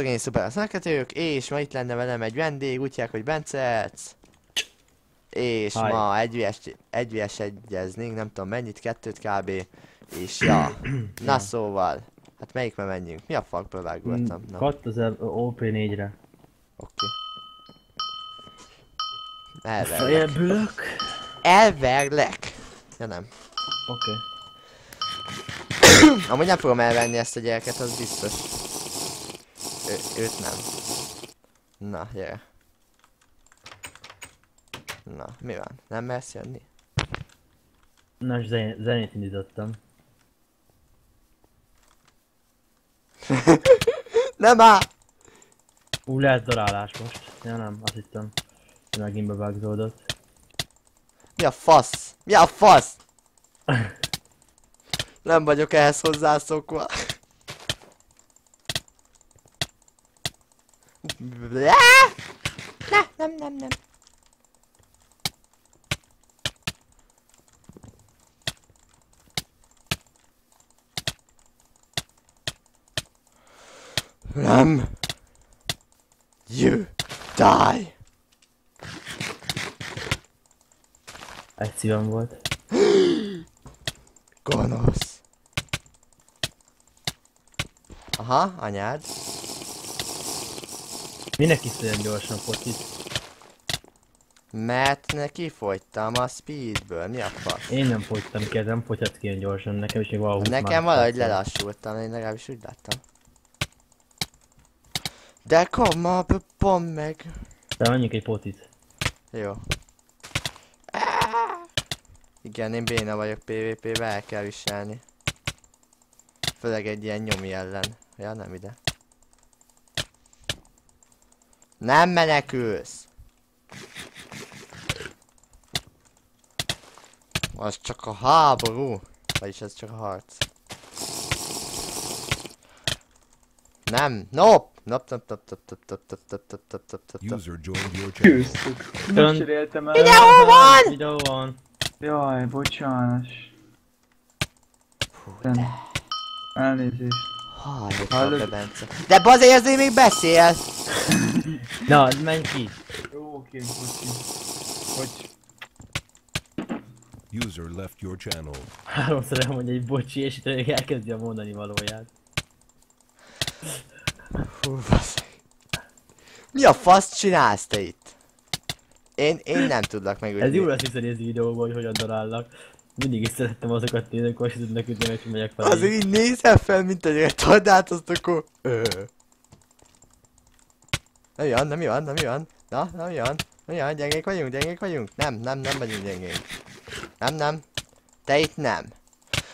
Sziasztok, én Szupersznek vagyok, és ma itt lenne velem egy vendég, úgy hívják, hogy Bence. És Hi. Ma egyeznénk, nem tudom mennyit, kettőt kb. És ja, na szóval, hát melyikbe menjünk? Mi a fuckből vágultam? Katt az OP4-re. Oké. Elverlek. Elverlek! Ja nem. Oké. Amúgy nem fogom elvenni ezt a gyereket, az biztos. Őt nem. Na, gyere. Na, mi van? Nem mersz jönni? Nos, zenét indítottam. Nem áll! Ú, lehet darálás most. Ja nem, azt hittem. Megint bevágzódott. Mi a fasz? Mi a fasz? Nem vagyok ehhez hozzászokva. Nem. Nem. You die. Egy szívem volt. Gonosz. Aha, anyád. Minek is olyan gyorsan fogyít? Mert neki fogytam a speedből, mi a fasz? Én nem fogytam ki, nem fogyhat ki olyan gyorsan, nekem is még valahogy nekem valahogy lelassultam, én legalábbis úgy láttam. De komma, pont meg! De menjünk egy potit. Jó. Igen, én béna vagyok PvP-be, el kell viselni. Főleg egy ilyen nyomi ellen. Ja, nem ide. Nem menekülsz! Az csak a háború! Vagyis ez csak a harc. Nem! Nope! Nap. User joined your channel. Nem cseréltem el. Videó van! Videó van. Jaj, bocsános. Elnézést. Hallod a Bence. De bazé, azért még beszél! Na, menj ki. Jó, oké, bocs. User left your channel. Háromszor elmondja egy bocsi, és itt elkezdi a mondani valóját. Hú, mi a fasz csinálsz te itt? Én nem tudlak megütni. Ez jól azt hiszem nézni videóban, hogy hogyan darállak. Mindig is szerettem azokat nézni, akkor azt tudnak ütni, hogy megyek fel. Azért így nézel fel, mint egy retardát, azt akkor... Na mi van, na mi van? Na mi van? Gyengék vagyunk? Nem vagyunk gyengék. Nem. Te itt nem.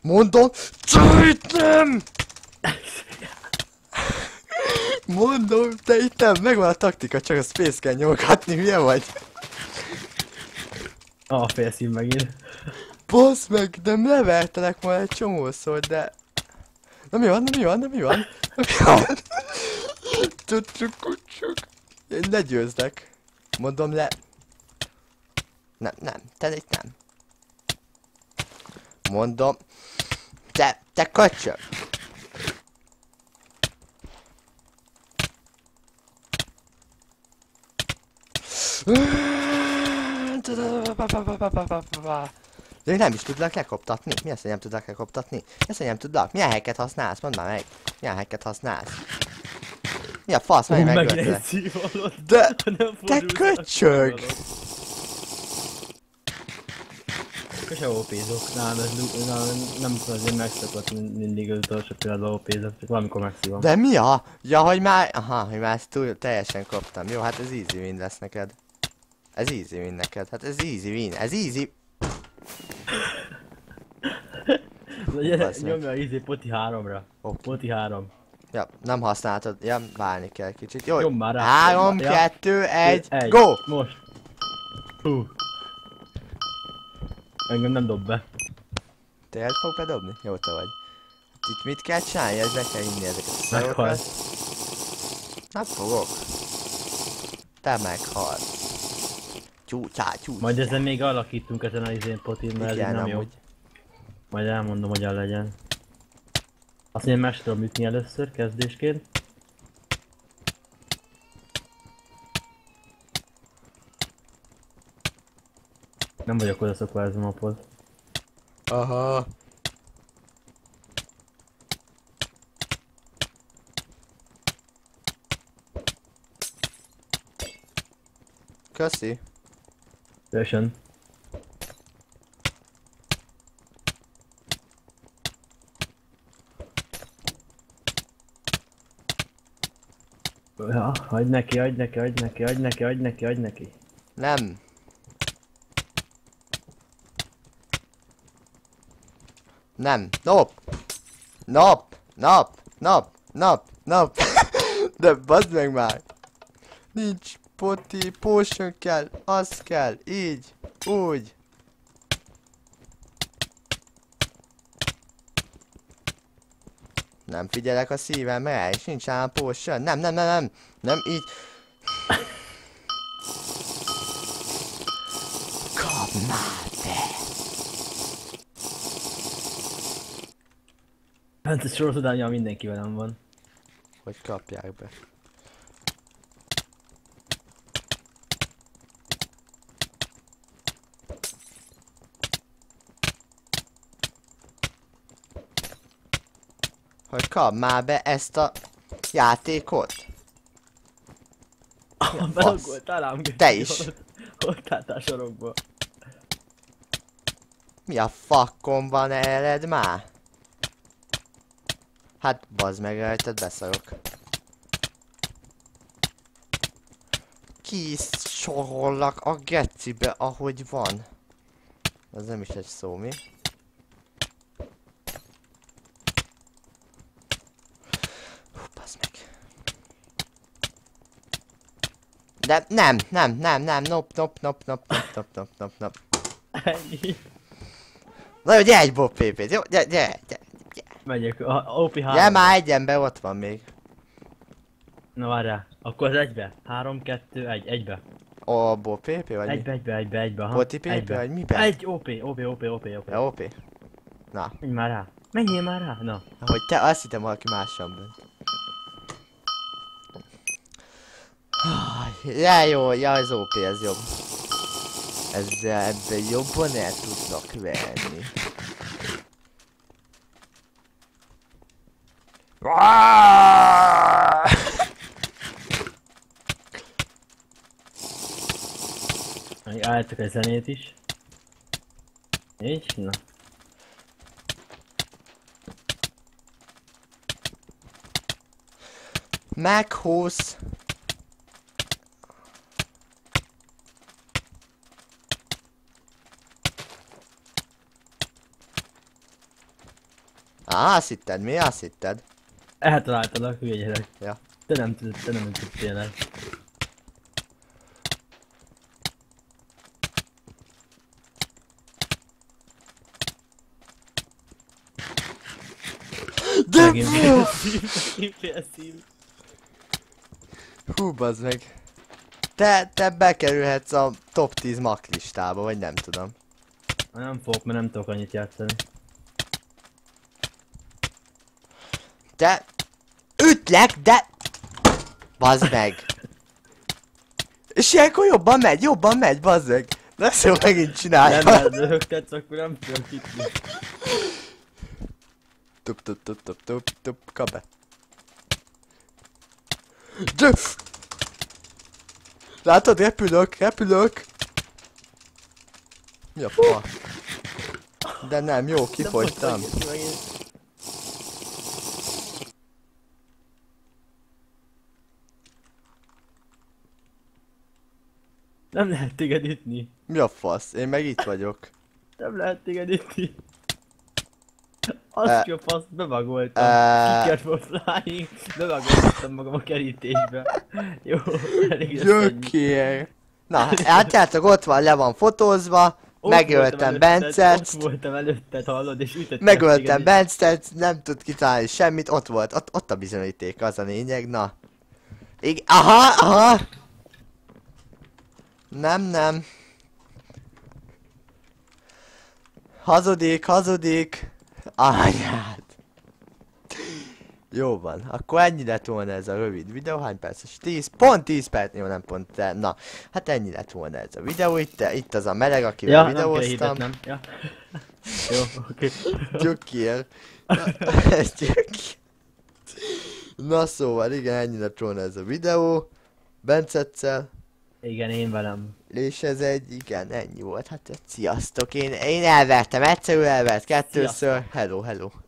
Mondom, te itt nem! Mondom, te itt nem, megvan a taktika, csak a space kell nyomgatni, milyen vagy? A félszín megint. Basz meg, nem levertelek majd egy csomószor, de... Na mi van? Tudjuk. Én legyőzlek. Mondom le... Nem, te itt nem. Mondom... Te köcsög! De nem is tudlak lekoptatni. Mi az, hogy nem tudlak lekoptatni? Milyen hacket használsz? Mondd már meg. Milyen hacket használsz? Mi a fasz? Menj megöltele. De... Te köcsög! Köse OP-zok. Nem tudom, hogy megszokott mindig az utolsó pillanatban OP-zok. Csak valamikor megszívom. De mi a? Ja, hogy már... Aha, hogy már ezt túl teljesen koptam. Jó, hát ez easy win lesz neked. Hát ez easy win, ez easy... Nyomja az easy poti 3-ra. Okay. Poti 3. Ja, nem használhatod, ja, válni kell kicsit. Jó, nyom már rá. 3, 2, 1, go! Most. Hú. Engem nem dob be. Tényleg fog bedobni? Jó, te vagy. Itt mit kell csinálni? Ez meg kell inni ezeket. Meghalsz. Nem fogok. Te meghalsz. Csúcsá. Majd ezen még alakítunk ezen az izén potin, mert igen, nem jó. Majd elmondom, hogyan legyen. Azt én meg tudom ütni először, kezdésként. Nem vagyok odaszokva ez a maphoz. Aha. Köszi. Köszön. Ja, adj neki, adj neki, adj neki, adj neki, adj neki, adj neki. Nem. Nem. Nop. Nop. Nop. Nop. Nop. Nop. De bazd meg már. Nincs. Poti, potion kell, az kell, így, úgy. Nem figyelek a szívemre, és nincs ám potion. Nem, nem, nem, nem, nem, így. Kap már te! Hát ez sorozadánya mindenki velem van. Hogy kapják be. Hogy kap már be ezt a játékot. Belogoltál te is. Ott álltál sorokba. Mi a fakkon van eled már? Hát bazd meg rajtad, beszarok. Kisorollak a gecibe, ahogy van. Az nem is egy szó, mi? De nem, nem, nem, nem, nop, nop, nop, nop, nop, nop, nop, nop, nop. Ennyi. Na jó, gyere egy bob pp-t, jó? Gyere, gyere, gyere. Megyek, OP3. Gyere már egy ember, ott van még. Na várjál, akkor az egybe. 3, 2, 1, egybe. Ó, bob pp vagy? Egybe, egybe, egybe, egybe, ha. Boti pp vagy miben? Egy OP, OP, OP, OP, OP. Ja, OP. Na. Menj már rá. Menjél már rá, na. Hogy te, azt hittem valaki mással bent. Ja, jó, ja, az OP, ez jobb. Ezzel ebben jobban el tudnak venni. Álltok a zenét is. Így? Na. Meghúz. Á, azt hitted, mi? Azt hitted? Eltaláltalak, hülye gyerek. Ja. Te nem tudtél el. De mi? Hú, bazd meg. Te bekerülhetsz a top 10 mag listába, vagy nem tudom. Nem fogok, mert nem tudok annyit játszani. De... ütlek, de... bazd meg! És ilyenkor jobban megy, bazd meg! Ne szó, megint csinálj! Nem, röhögtetsz, akkor nem tudom hitni. Tup, tup, tup, tup, tup, tup, kap be! Gyöf! Látod, repülök, repülök! Mi a fa? De nem, jó, kifogytam. Nem lehet téged ütni. Mi a fasz? Én meg itt vagyok. Nem lehet téged ütni. Azt a fasz, bevagoltam. Kickert for flying. Bevagoltam magam a kerítésbe. Jó, elég jökkél. Na, látjátok, ott van, le van fotózva. Megöltem Bencet. Ott voltam előtted, hallod, és ütöttem. Megöltem Bencet, nem tud kitalálni semmit. Ott volt, ott a bizonyíték, az a lényeg, na. Igen, aha, aha. Nem, nem. Hazudik, hazudik. Anyád. Jó van, akkor ennyi lett volna ez a rövid videó, hány perces? 10, pont 10 perc, jó nem pont, de na, hát ennyi lett volna ez a videó, itt az a meleg, akivel ja, videóztam. Nem kell hirdetnem. Ja. Jó, oké. Gyökér. Na szóval, igen, ennyi lett volna ez a videó. Bencettel. Igen, én velem. És ez egy, igen, ennyi volt, hát sziasztok, én elvertem, egyszerű elvert kettőször, hello, hello.